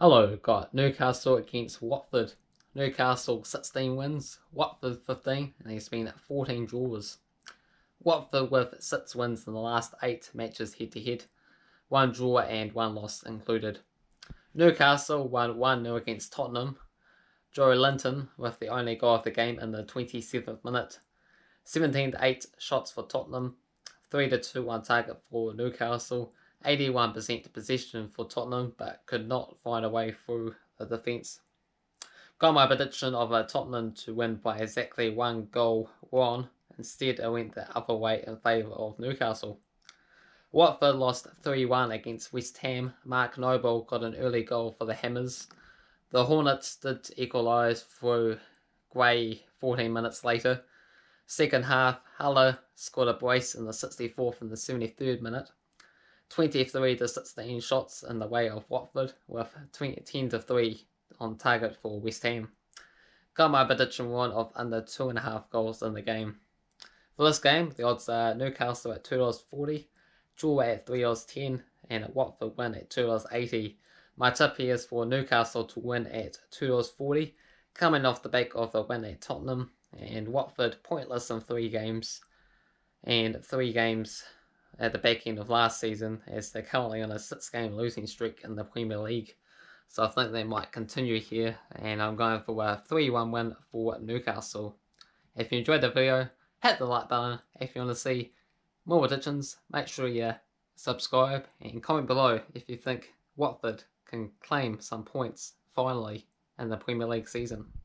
Hello, got Newcastle against Watford. Newcastle 16 wins, Watford 15, and there's been 14 draws. Watford with 6 wins in the last 8 matches head to head, 1 draw and 1 loss included. Newcastle won 1-0 against Tottenham. Joe Linton with the only goal of the game in the 27th minute. 17-8 shots for Tottenham, 3-2 on target for Newcastle. 81% possession for Tottenham, but could not find a way through the defence. Got my prediction of Tottenham to win by exactly 1 goal wrong. Instead, it went the other way in favour of Newcastle. Watford lost 3-1 against West Ham. Mark Noble got an early goal for the Hammers. The Hornets did equalise through Gray 14 minutes later. Second half, Haller scored a brace in the 64th and the 73rd minute. 23-16 shots in the way of Watford, with 10-3 on target for West Ham. Got my prediction one of under 2.5 goals in the game. For this game, the odds are Newcastle at $2.40, draw at $3.10, and Watford win at $2.80. My tip here is for Newcastle to win at $2.40, coming off the back of the win at Tottenham, and Watford pointless in 3 games, and 3 games at the back end of last season, as they're currently on a 6-game losing streak in the Premier League. So I think they might continue here, and I'm going for a 3-1 win for Newcastle. If you enjoyed the video, hit the like button. If you want to see more predictions, make sure you subscribe and comment below if you think Watford can claim some points finally in the Premier League season.